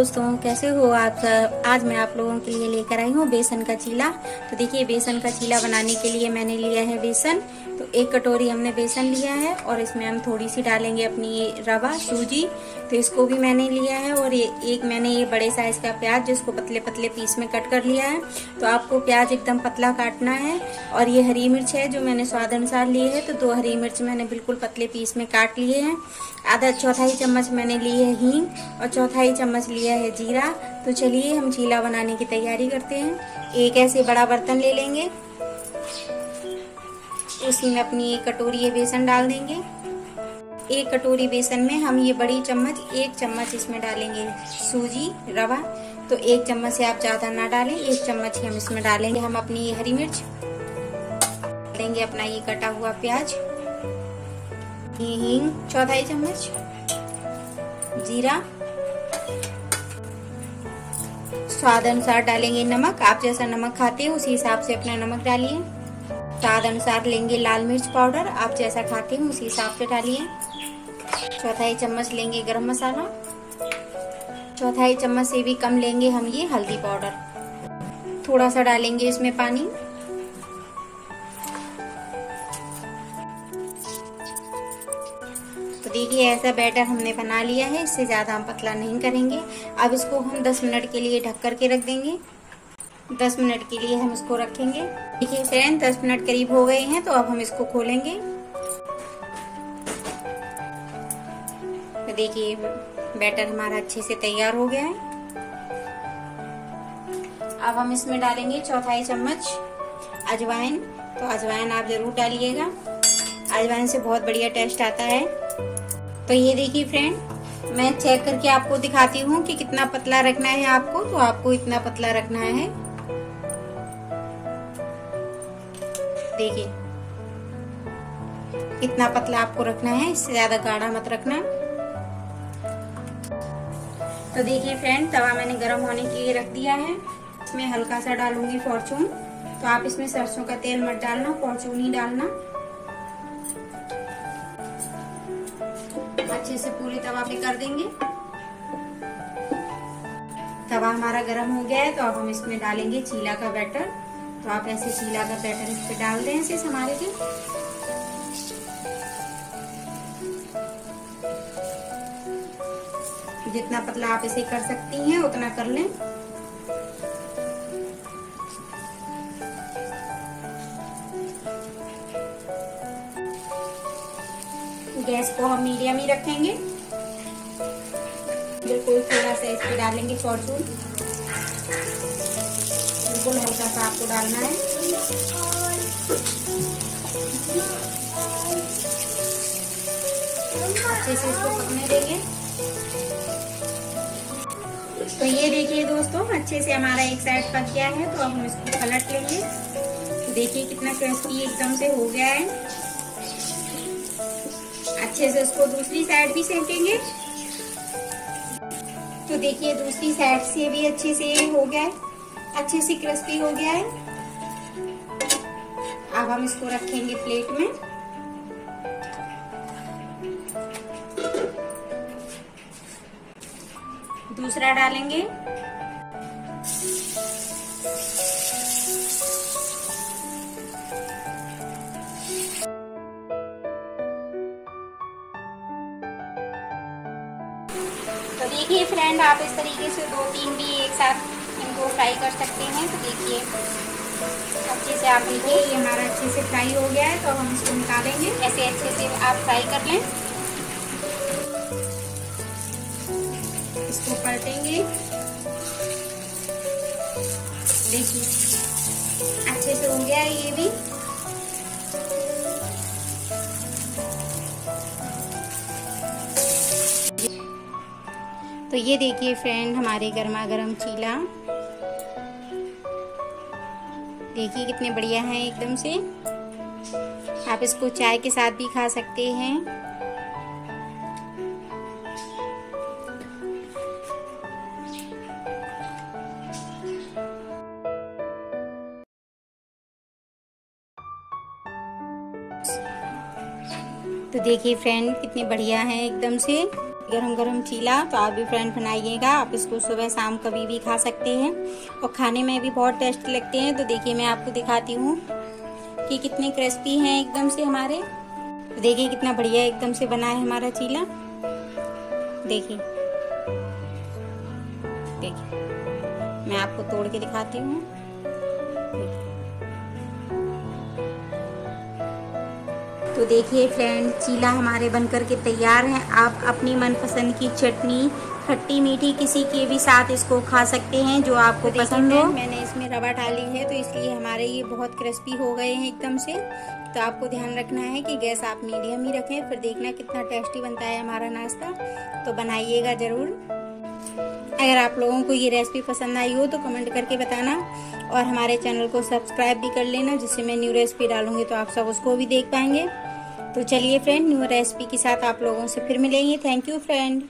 दोस्तों, कैसे हो आप सब। आज मैं आप लोगों के लिए लेकर आई हूँ बेसन का चीला। तो देखिए, बेसन का चीला बनाने के लिए मैंने लिया है बेसन। तो 1 कटोरी हमने बेसन लिया है और इसमें हम थोड़ी सी डालेंगे अपनी रवा सूजी, तो इसको भी मैंने लिया है। और एक मैंने ये बड़े साइज का प्याज जिसको पतले पतले पीस में कट कर लिया है। तो आपको प्याज एकदम पतला काटना है। और ये हरी मिर्च है जो मैंने स्वाद अनुसार लिए है। तो 2 हरी मिर्च मैंने बिल्कुल पतले पीस में काट लिए हैं। आधा चौथाई चम्मच मैंने ली है हींग और चौथाई चम्मच लिया है जीरा। तो चलिए हम चीला बनाने की तैयारी करते हैं। एक ऐसे बड़ा बर्तन ले लेंगे, उसमें अपनी 1 कटोरी ये बेसन डाल देंगे। 1 कटोरी बेसन में हम ये बड़ी चम्मच 1 चम्मच इसमें डालेंगे सूजी रवा। तो 1 चम्मच से आप ज़्यादा ना डालें, 1 चम्मच ही हम इसमें डालेंगे। हम अपनी ये हरी मिर्च देंगे, अपना ये कटा हुआ प्याज, ये हींग 1/4 चम्मच, जीरा, स्वाद अनुसार डालेंगे नमक। आप जैसा नमक खाते हैं उसी हिसाब से अपना नमक डालिए। स्वाद अनुसार लेंगे लाल मिर्च पाउडर, आप जैसा खाते हैं उसी हिसाब से डालिए। 1/4 चम्मच लेंगे गरम मसाला, 1/4 चम्मच से भी कम लेंगे हम ये हल्दी पाउडर। थोड़ा सा डालेंगे इसमें पानी। तो देखिए, ऐसा बैटर हमने बना लिया है। इससे ज़्यादा हम पतला नहीं करेंगे। अब इसको हम 10 मिनट के लिए ढक करके रख देंगे। 10 मिनट के लिए हम इसको रखेंगे। देखिए फ्रेंड, 10 मिनट करीब हो गए हैं। तो अब हम इसको खोलेंगे। तो देखिए, बैटर हमारा अच्छे से तैयार हो गया है। अब हम इसमें डालेंगे 1/4 चम्मच अजवाइन। तो अजवाइन आप जरूर डालिएगा, अजवाइन से बहुत बढ़िया टेस्ट आता है। तो ये देखिए फ्रेंड, मैं चेक करके आपको दिखाती हूँ कि कितना पतला रखना है आपको। तो आपको इतना पतला रखना है। देखिए कितना पतला आपको रखना है, इससे ज्यादा गाढ़ा मत रखना। तो देखिए फ्रेंड, तवा मैंने गर्म होने के लिए रख दिया है। इसमें हल्का सा डालूंगी फॉर्चून। तो आप इसमें सरसों का तेल मत डालना, फॉर्चून ही डालना। अच्छे से पूरी तवा पे कर देंगे। तवा हमारा गर्म हो गया है। तो अब हम इसमें डालेंगे चीला का बैटर। तो आप ऐसे चीला का बैटर इस पे डाल दें, ऐसे संभाल के। जितना पतला आप इसे कर सकती हैं उतना कर लें। गैस को हम मीडियम ही रखेंगे। बिल्कुल थोड़ा सा इस पे डालेंगे फॉर्चून, बिल्कुल हल्का सा आपको डालना है। अच्छे से इसको पकने देंगे। तो ये देखिए दोस्तों, अच्छे से हमारा एक साइड पक गया है। तो अब हम इसको पलट लेंगे। देखिए कितना क्रिस्पी एकदम से हो गया है। अच्छे से इसको दूसरी साइड भी सेकेंगे। तो देखिए, दूसरी साइड से भी अच्छे से हो गया है, अच्छे से क्रिस्पी हो गया है। अब हम इसको रखेंगे प्लेट में। दूसरा डालेंगे। तो देखिए फ्रेंड, आप इस तरीके से 2-3 भी एक साथ इनको फ्राई कर सकते हैं। तो देखिए अच्छे से आप देखिए, ये हमारा अच्छे से फ्राई हो गया है। तो हम इसको निकालेंगे। ऐसे अच्छे से आप फ्राई कर लें। इसको पलटेंगे। देखिए अच्छे से हो गया है ये भी। तो ये देखिए फ्रेंड, हमारे गर्मा गर्म चीला देखिए कितने बढ़िया हैं एकदम से। आप इसको चाय के साथ भी खा सकते हैं। तो देखिए फ्रेंड, कितने बढ़िया हैं एकदम से। गरम गरम चीला। तो आप भी फ्रेंड बनाइएगा, आप इसको सुबह शाम कभी भी खा सकते हैं और खाने में भी बहुत टेस्टी लगते हैं। तो देखिए मैं आपको दिखाती हूँ कि कितने क्रिस्पी हैं एकदम से हमारे। तो देखिए कितना बढ़िया एकदम से बना है हमारा चीला। देखिए देखिए मैं आपको तोड़ के दिखाती हूँ। तो देखिए फ्रेंड चीला हमारे बनकर के तैयार हैं। आप अपनी मनपसंद की चटनी, खट्टी मीठी किसी के भी साथ इसको खा सकते हैं जो आपको पसंद हो। मैंने इसमें रवा डाली है तो इसलिए हमारे ये बहुत क्रिस्पी हो गए हैं एकदम से। तो आपको ध्यान रखना है कि गैस आप मीडियम ही रखें, फिर देखना कितना टेस्टी बनता है हमारा नाश्ता। तो बनाइएगा ज़रूर। अगर आप लोगों को ये रेसिपी पसंद आई हो तो कमेंट करके बताना और हमारे चैनल को सब्सक्राइब भी कर लेना, जिससे मैं न्यू रेसिपी डालूंगी तो आप सब उसको भी देख पाएंगे। तो चलिए फ्रेंड, न्यू रेसिपी के साथ आप लोगों से फिर मिलेंगे। Thank you friend.